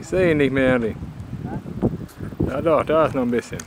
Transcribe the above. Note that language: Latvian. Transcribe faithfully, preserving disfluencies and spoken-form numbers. Ich sehe ihn nicht mehr, Andy. Ja doch, da ist noch ein bisschen.